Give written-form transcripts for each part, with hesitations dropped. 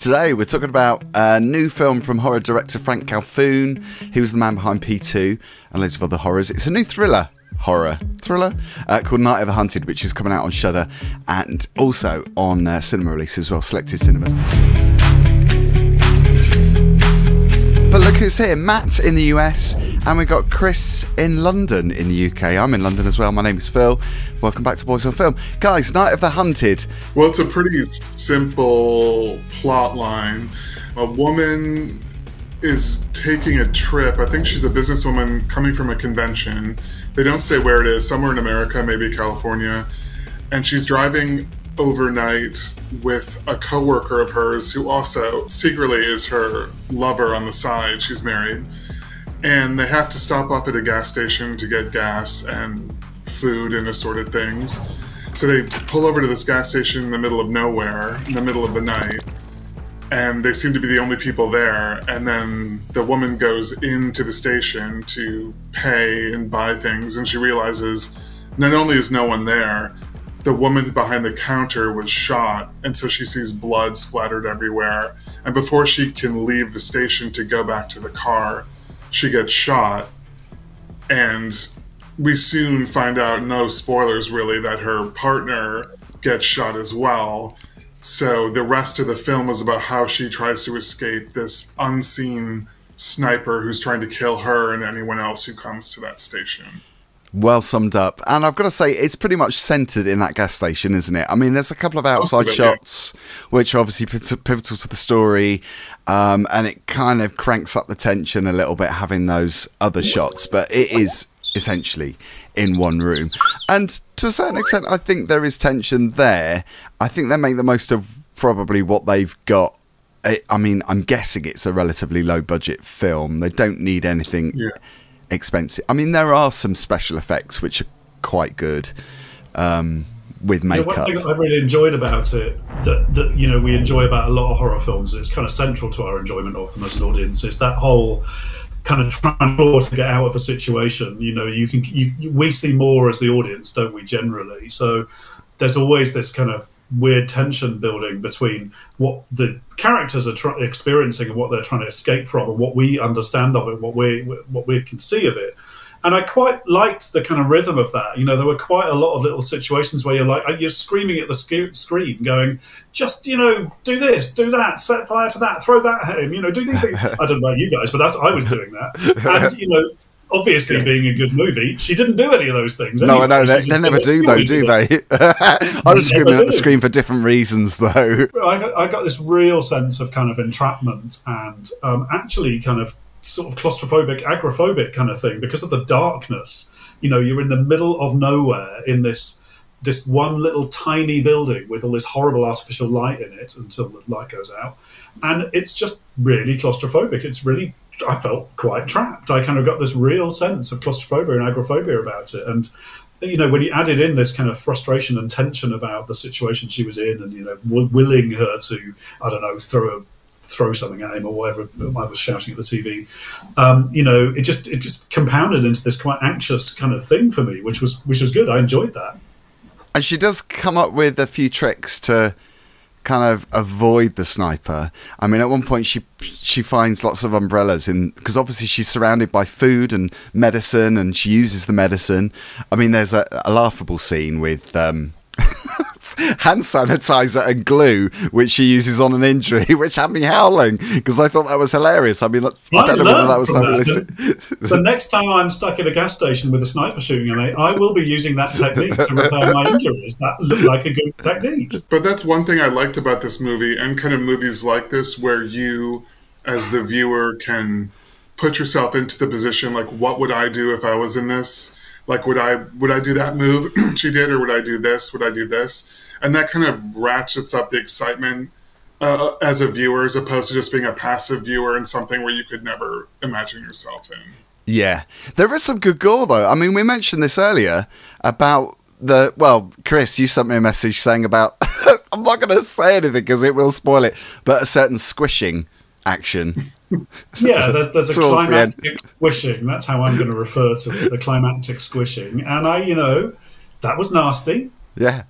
Today we're talking about a new film from horror director Frank Khalfoun. He was the man behind P2 and loads of other horrors. It's a new thriller called Night of the Hunted, which is coming out on Shudder and also on cinema release as well, selected cinemas. But look who's here, Matt in the US, and we've got Chris in London in the UK. I'm in London as well, my name is Phil. Welcome back to Boys on Film. Guys, Night of the Hunted. Well, it's a pretty simple plot line. A woman is taking a trip. I think she's a businesswoman coming from a convention. They don't say where it is, somewhere in America, maybe California. And she's driving overnight with a coworker of hers who also secretly is her lover on the side. She's married, and they have to stop off at a gas station to get gas and food and assorted things. So they pull over to this gas station in the middle of nowhere, in the middle of the night, and they seem to be the only people there. And then the woman goes into the station to pay and buy things, and she realizes not only is no one there, the woman behind the counter was shot, and so she sees blood splattered everywhere. And before she can leave the station to go back to the car, she gets shot. And we soon find out, no spoilers really, that her partner gets shot as well. So the rest of the film is about how she tries to escape this unseen sniper who's trying to kill her and anyone else who comes to that station. Well summed up. And I've got to say, it's pretty much centred in that gas station, isn't it? I mean, there's a couple of outside shots, which are obviously pivotal to the story, and it kind of cranks up the tension a little bit, having those other shots, but it is essentially in one room. And to a certain extent, I think there is tension there. I think they make the most of probably what they've got. I mean, I'm guessing it's a relatively low-budget film. They don't need anything... Yeah. Expensive. I mean, there are some special effects which are quite good with makeup. Yeah, one thing I really enjoyed about it that you know, we enjoy about a lot of horror films, and it's kind of central to our enjoyment of them as an audience, is that whole kind of trying to get out of a situation. You know, we see more as the audience, don't we, generally? So there's always this kind of weird tension building between what the characters are experiencing and what they're trying to escape from, and what we understand of it, what we can see of it. And I quite liked the kind of rhythm of that. You know, there were quite a lot of little situations where you're screaming at the screen, going, just, you know, do this, do that, set fire to that, throw that at him, you know, do these things. I don't know about you guys, but I was doing that. And, you know, obviously, being a good movie, she didn't do any of those things. No, I know. They never do, though, do they? I was screaming at the screen for different reasons, though. I got this real sense of kind of entrapment and actually kind of sort of claustrophobic, agoraphobic kind of thing because of the darkness. You know, you're in the middle of nowhere in this one little tiny building with all this horrible artificial light in it until the light goes out. And it's just really claustrophobic. It's really... I felt quite trapped. I kind of got this real sense of claustrophobia and agoraphobia about it. And, you know, when you added in this kind of frustration and tension about the situation she was in and, you know, willing her to, I don't know, throw something at him or whatever I was shouting at the TV, you know, it just compounded into this quite anxious kind of thing for me, which was good. I enjoyed that. And she does come up with a few tricks to kind of avoid the sniper. I mean, at one point she finds lots of umbrellas in, because obviously she's surrounded by food and medicine, and she uses the medicine. I mean, there's a laughable scene with hand sanitizer and glue, which she uses on an injury, which had me howling because I thought that was hilarious. I mean, I don't know whether that was realistic. The next time I'm stuck in a gas station with a sniper shooting at me, I will be using that technique to repair my injuries. That looked like a good technique. But that's one thing I liked about this movie, and kind of movies like this, where you, as the viewer, can put yourself into the position, like, what would I do if I was in this? Like, would I do that move she did, or would I do this? Would I do this? And that kind of ratchets up the excitement as a viewer, as opposed to just being a passive viewer in something where you could never imagine yourself in. Yeah. There is some good gore, though. I mean, we mentioned this earlier about the... Well, Chris, you sent me a message saying about... I'm not going to say anything because it will spoil it, but a certain squishing action. Yeah, there's a climactic squishing. That's how I'm going to refer to it, the climactic squishing. And I, you know, that was nasty. Yeah.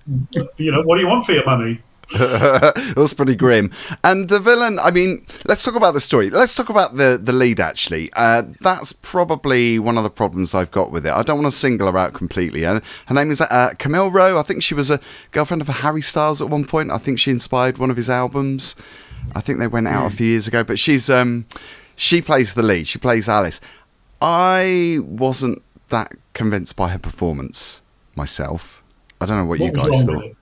You know, what do you want for your money? It was pretty grim. And the villain, I mean, let's talk about the story. Let's talk about the lead, actually. That's probably one of the problems I've got with it. I don't want to single her out completely. Her name is Camille Rowe. I think she was a girlfriend of Harry Styles at one point. I think she inspired one of his albums. I think they went out a few years ago. But she's she plays the lead. She plays Alice. I wasn't that convinced by her performance myself. I don't know what you guys thought.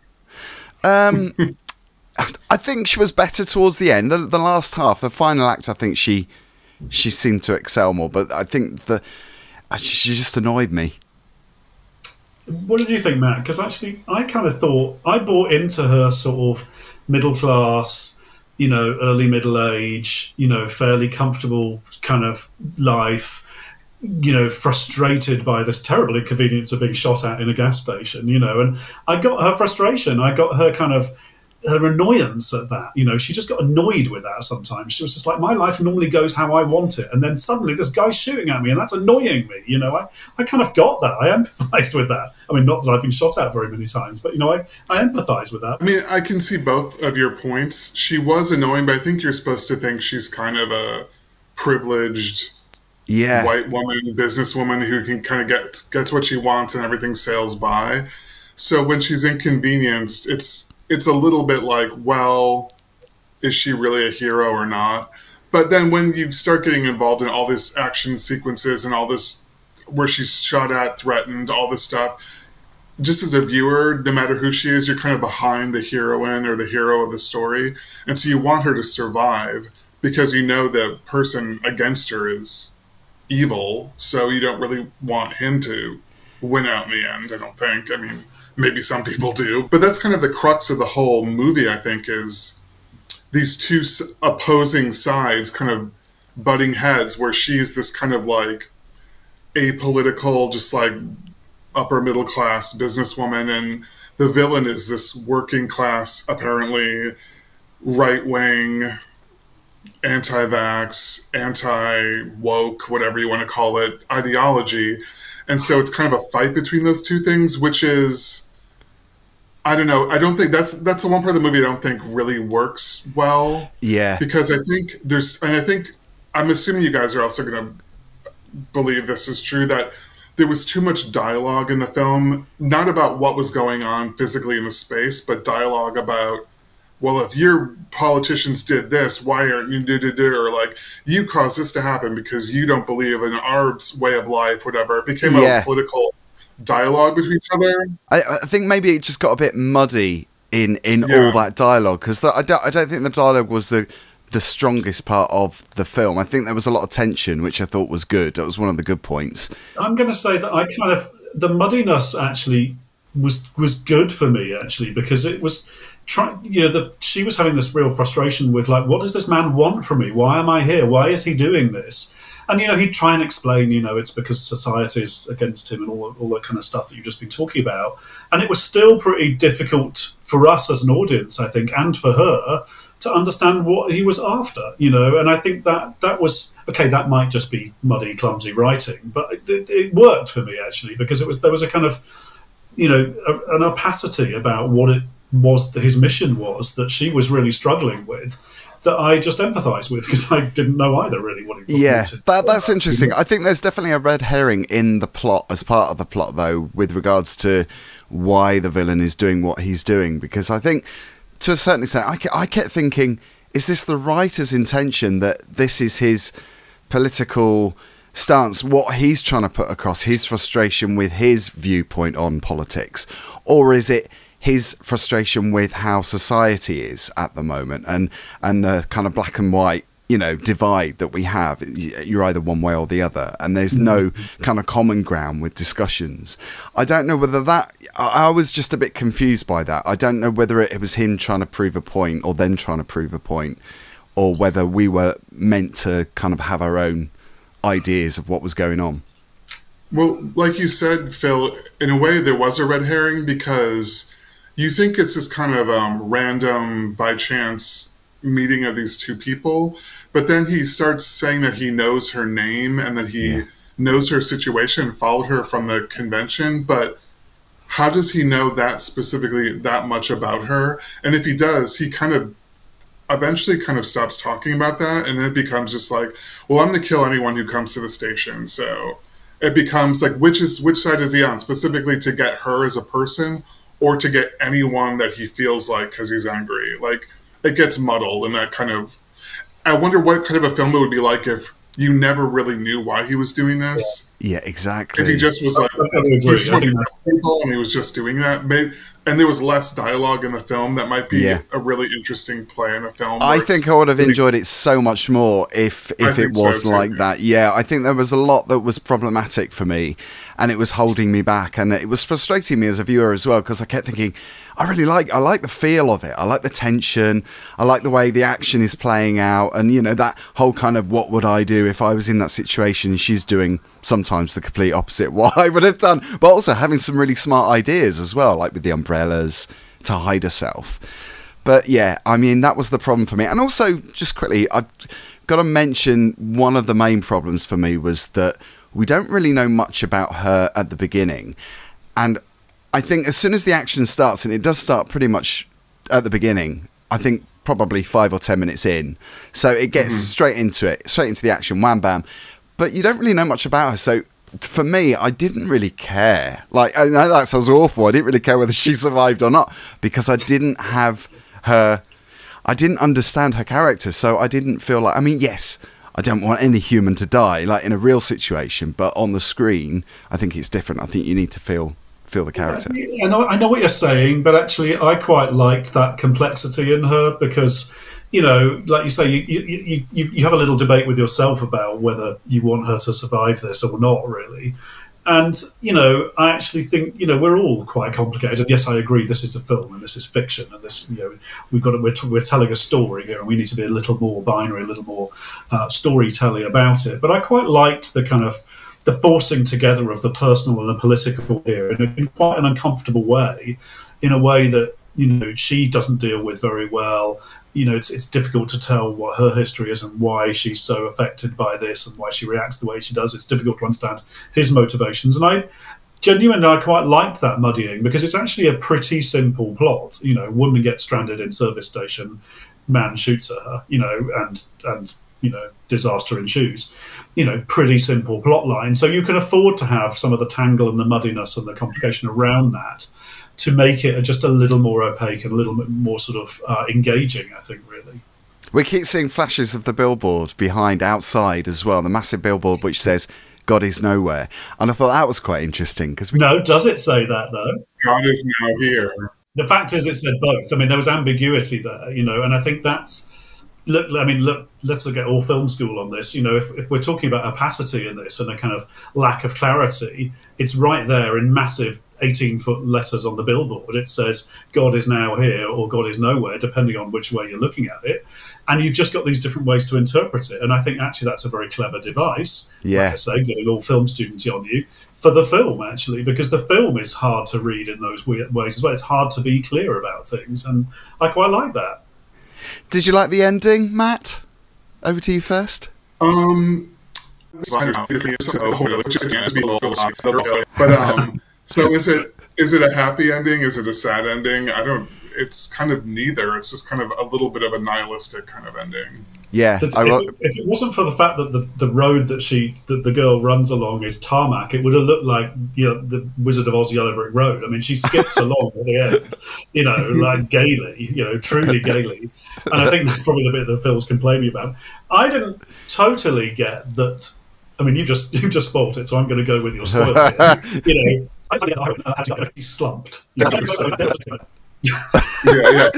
I think she was better towards the end. The last half, the final act, I think she seemed to excel more. But I think she just annoyed me. What did you think, Matt? Because actually, I kind of thought I bought into her sort of middle class, you know, early middle age, you know, fairly comfortable kind of life. You know, frustrated by this terrible inconvenience of being shot at in a gas station, you know, and I got her frustration. I got her kind of her annoyance at that. You know, she just got annoyed with that sometimes. She was just like, my life normally goes how I want it. And then suddenly this guy's shooting at me and that's annoying me. You know, I kind of got that. I empathized with that. I mean, not that I've been shot at very many times, but, you know, I empathize with that. I mean, I can see both of your points. She was annoying, but I think you're supposed to think she's kind of a privileged white woman, businesswoman who can kind of gets what she wants and everything sails by. So when she's inconvenienced, it's a little bit like, well, is she really a hero or not? But then when you start getting involved in all these action sequences and all this where she's shot at, threatened, all this stuff, just as a viewer, no matter who she is, you're kind of behind the heroine or the hero of the story. And so you want her to survive because you know the person against her is evil, so you don't really want him to win out in the end, I don't think. I mean, maybe some people do. But that's kind of the crux of the whole movie, I think, is these two opposing sides kind of butting heads, where she's this kind of like apolitical, just like upper middle class businesswoman, and the villain is this working class, apparently right-wing, anti-vax, anti-woke, whatever you want to call it, ideology. And so it's kind of a fight between those two things, which is, I don't know, I don't think that's the one part of the movie I don't think really works well. Yeah. Because I think I'm assuming you guys are also going to believe this is true, that there was too much dialogue in the film, not about what was going on physically in the space, but dialogue about, well, if your politicians did this, why aren't you or like, you caused this to happen because you don't believe in our way of life, whatever. It became a political dialogue between each other. I think maybe it just got a bit muddy in all that dialogue, because I don't think the dialogue was the strongest part of the film. I think there was a lot of tension, which I thought was good. That was one of the good points. I'm going to say that I kind of, the muddiness actually was good for me, actually, because it was she was having this real frustration with, like, what does this man want from me? Why am I here? Why is he doing this? And, you know, he'd try and explain, you know, it's because society's against him and all that kind of stuff that you've just been talking about. And it was still pretty difficult for us as an audience, I think, and for her to understand what he was after, you know. And I think that was, okay, that might just be muddy, clumsy writing, but it worked for me, actually, because there was a kind of, you know, an opacity about what it was that his mission was that she was really struggling with, that I just empathise with, because I didn't know either really what he wanted. Yeah, that's interesting. I think there's definitely a red herring in the plot, as part of the plot, though, with regards to why the villain is doing what he's doing, because I think, to a certain extent, I kept thinking, is this the writer's intention, that this is his political stance, what he's trying to put across, his frustration with his viewpoint on politics? Or is it his frustration with how society is at the moment, and the kind of black and white, you know, divide that we have? You're either one way or the other, and there's no kind of common ground with discussions. I don't know whether that, I was just a bit confused by that. I don't know whether it was him trying to prove a point, or them trying to prove a point, or whether we were meant to kind of have our own ideas of what was going on. Well, like you said, Phil, in a way there was a red herring, because you think it's this kind of random, by chance meeting of these two people, but then he starts saying that he knows her name and that he knows her situation and followed her from the convention. But how does he know that specifically that much about her? And if he does, he kind of eventually kind of stops talking about that, and then it becomes just like, well, I'm going to kill anyone who comes to the station. So it becomes like, which side is he on, specifically to get her as a person or to get anyone that he feels like because he's angry? Like, it gets muddled, and that kind of, I wonder what kind of a film it would be like if you never really knew why he was doing this. Yeah, exactly. If he just was like, he just wanted to ask people and he was just doing that. Maybe, and there was less dialogue in the film. That might be a really interesting play in a film. I think I would have enjoyed it so much more if it was like that. Yeah, I think there was a lot that was problematic for me, and it was holding me back, and it was frustrating me as a viewer as well, because I kept thinking, I like the feel of it. I like the tension. I like the way the action is playing out, and you know, that whole kind of what would I do if I was in that situation. She's doing sometimes the complete opposite what I would have done, but also having some really smart ideas as well, like with the umbrellas to hide herself. But yeah, I mean, that was the problem for me. And also, just quickly, I've got to mention one of the main problems for me was that we don't really know much about her at the beginning. And I think as soon as the action starts, and it does start pretty much at the beginning, I think probably 5 or 10 minutes in, so it gets straight into the action, wham bam, but you don't really know much about her. So for me, I didn't really care. Like, I know that sounds awful, I didn't really care whether she survived or not, because I didn't have her, I didn't understand her character, so I didn't feel like, I mean, yes, I don't want any human to die, like in a real situation, but on the screen, I think it's different. I think you need to feel the character. Yeah, I know what you're saying, but actually I quite liked that complexity in her, because, you know, like you say, you have a little debate with yourself about whether you want her to survive this or not, really. And, you know, I actually think, you know, we're all quite complicated. And yes, I agree, this is a film and this is fiction, and this, you know, we're telling a story here, and we need to be a little more binary, a little more storytelling about it. But I quite liked the kind of the forcing together of the personal and the political here in quite an uncomfortable way, in a way that, you know, she doesn't deal with very well. You know, it's difficult to tell what her history is and why she's so affected by this and why she reacts the way she does. It's difficult to understand his motivations. And I genuinely, I quite liked that muddying, because it's actually a pretty simple plot. You know, woman gets stranded in service station, man shoots at her, you know, and you know, disaster ensues. You know, pretty simple plot line. So you can afford to have some of the tangle and the muddiness and the complication around that, to make it just a little more opaque and a little bit more sort of engaging, I think, really. We keep seeing flashes of the billboard behind outside as well, the massive billboard which says, God is nowhere. And I thought that was quite interesting, because we... No, does it say that, though? God is now here. The fact is, it said both. I mean, there was ambiguity there, you know, and I think that's... Look, I mean, look, let's look at all film school on this. You know, if we're talking about opacity in this and a kind of lack of clarity, it's right there in massive 18-foot letters on the billboard. It says, God is now here, or God is nowhere, depending on which way you're looking at it. And you've just got these different ways to interpret it. And I think actually that's a very clever device. Yeah. Like I say, getting all film students on you for the film, actually, because the film is hard to read in those weird ways as well. It's hard to be clear about things. And I quite like that. Did you like the ending, Matt? Over to you first. So is it a happy ending? Is it a sad ending? I don't. It's kind of neither. It's just kind of a little bit of a nihilistic kind of ending. Yeah. If it wasn't for the fact that the road that the girl runs along is tarmac, it would have looked like, you know, the Wizard of Oz Yellow Brick Road. I mean, she skips along at the end, you know, like gaily, you know, truly gaily. And I think that's probably the bit that Phil's complaining about. I didn't totally get that. I mean, you've just spoiled it, so I'm going to go with your spoiler. You know, I slumped. You know, so yeah.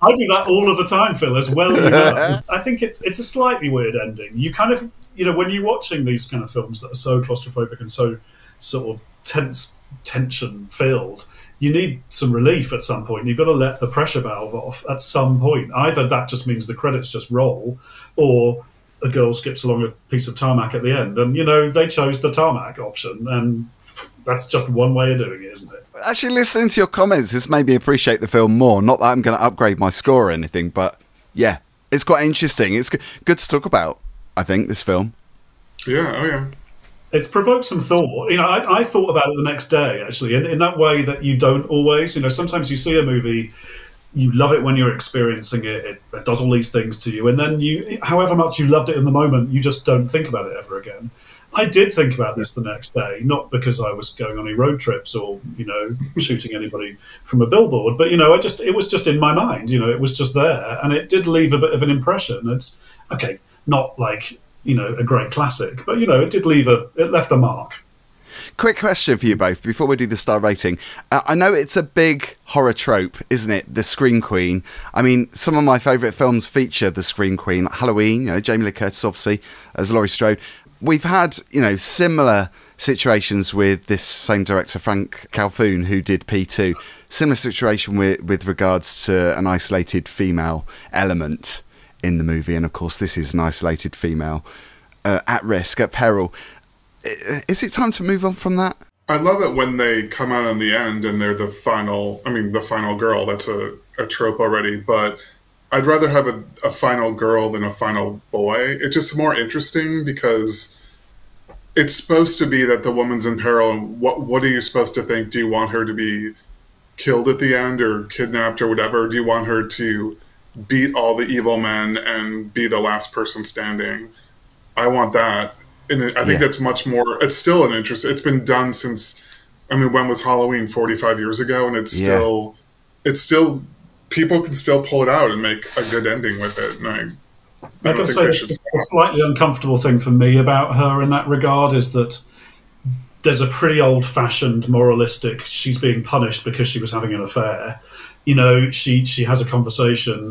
I do that all of the time, Phil, as well. You know. I think it's a slightly weird ending. You kind of, you know, when you're watching these kind of films that are so claustrophobic and so sort of tense, tension-filled, you need some relief at some point. You've got to let the pressure valve off at some point. Either that just means the credits just roll, or a girl skips along a piece of tarmac at the end. And, you know, they chose the tarmac option, and that's just one way of doing it, isn't it? Actually, listening to your comments, this made me appreciate the film more. Not that I'm going to upgrade my score or anything, but yeah, it's quite interesting. It's good to talk about, I think, this film. Yeah, oh yeah. It's provoked some thought. You know, I thought about it the next day, actually, in that way that you don't always. You know, sometimes you see a movie, you love it when you're experiencing it, it does all these things to you, and then you, however much you loved it in the moment, you just don't think about it ever again. I did think about this the next day, not because I was going on any road trips or, you know, shooting anybody from a billboard, but, you know, it was just in my mind, you know, it was just there, and it did leave a bit of an impression. It's, okay, not like, you know, a great classic, but, you know, it did leave it left a mark. Quick question for you both before we do the star rating. I know it's a big horror trope, isn't it? The Scream Queen. I mean, some of my favourite films feature the Scream Queen. Like Halloween, you know, Jamie Lee Curtis, obviously, as Laurie Strode. We've had, you know, similar situations with this same director, Frank Khalfoun, who did P2. Similar situation with regards to an isolated female element in the movie. And, of course, this is an isolated female at risk, at peril. Is it time to move on from that? I love it when they come out in the end and they're the final, I mean, the final girl. That's a trope already, but I'd rather have a final girl than a final boy. It's just more interesting because it's supposed to be that the woman's in peril. And what are you supposed to think? Do you want her to be killed at the end or kidnapped or whatever? Do you want her to beat all the evil men and be the last person standing? I want that. And I think that's much more, it's still an interest. It's been done since, I mean, when was Halloween? 45 years ago. And it's still, people can still pull it out and make a good ending with it. And I gotta say, a slightly uncomfortable thing for me about her in that regard is that there's a pretty old fashioned moralistic, she's being punished because she was having an affair. You know, she has a conversation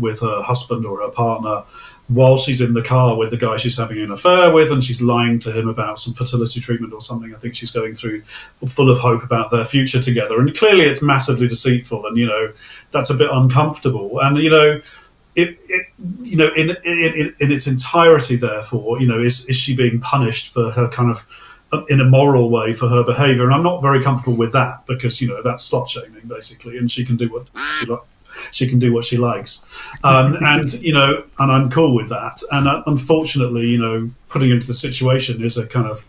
with her husband or her partner while she's in the car with the guy she's having an affair with, and she's lying to him about some fertility treatment or something. I think she's going through full of hope about their future together. And clearly it's massively deceitful, and, you know, that's a bit uncomfortable. And, you know, in its entirety, therefore, you know, is she being punished for her kind of, in a moral way, for her behaviour? And I'm not very comfortable with that because, you know, that's slut-shaming, basically, and she can do what she likes. And, you know, and I'm cool with that. And unfortunately, you know, putting into the situation is a kind of,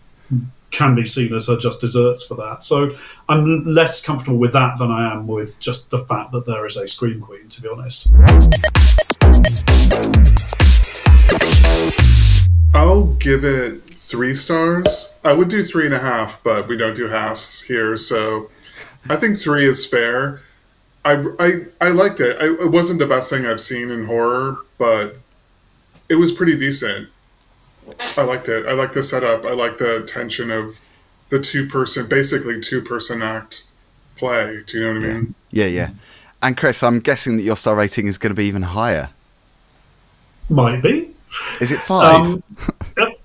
can be seen as her just desserts for that. So I'm less comfortable with that than I am with just the fact that there is a Scream Queen, to be honest. I'll give it 3 stars. I would do 3.5, but we don't do halves here. So I think 3 is fair. I liked it. It wasn't the best thing I've seen in horror, but it was pretty decent. I liked it. I liked the setup. I liked the tension of the basically two-person act play. Do you know what I mean? Yeah, yeah. And Chris, I'm guessing that your star rating is going to be even higher. Might be. Is it 5?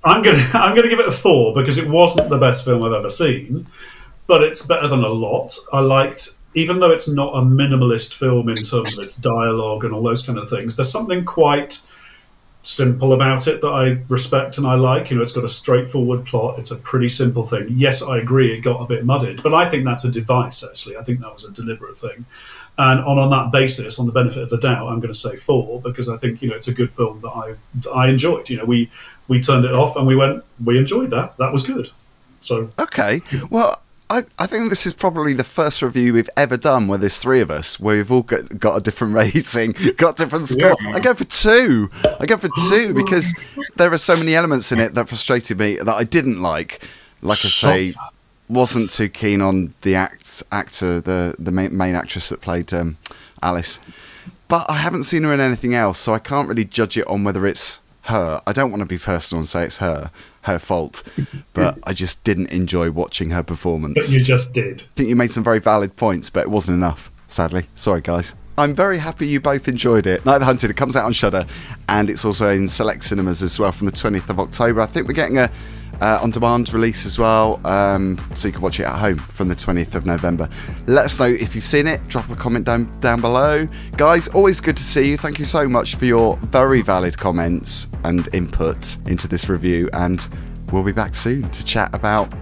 I'm gonna give it a 4 because it wasn't the best film I've ever seen, but it's better than a lot. I liked. Even though it's not a minimalist film in terms of its dialogue and all those kind of things, there's something quite simple about it that I respect and I like. You know, it's got a straightforward plot. It's a pretty simple thing. Yes, I agree it got a bit muddied, but I think that's a device, actually. I think that was a deliberate thing. And on that basis, on the benefit of the doubt, I'm going to say 4 because I think, you know, it's a good film that I enjoyed. You know, we turned it off and we went, we enjoyed that. That was good. So okay, well, I think this is probably the first review we've ever done where there's 3 of us, where we've all got a different rating, got a different score. Yeah. I go for 2. I go for 2 because there are so many elements in it that frustrated me that I didn't like. Like I say, wasn't too keen on the actor, the main actress that played Alice. But I haven't seen her in anything else, so I can't really judge it on whether it's her. I don't want to be personal and say it's her fault, but I just didn't enjoy watching her performance. But you just did. I think you made some very valid points, but it wasn't enough, sadly. Sorry, guys. I'm very happy you both enjoyed it. Night of the Hunted, it comes out on Shudder, and it's also in select cinemas as well from the 20th of October. I think we're getting a on-demand release as well, so you can watch it at home from the 20th of November. Let us know if you've seen it. Drop a comment down below. Guys, always good to see you. Thank you so much for your very valid comments and input into this review, and we'll be back soon to chat about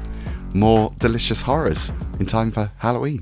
more delicious horrors in time for Halloween.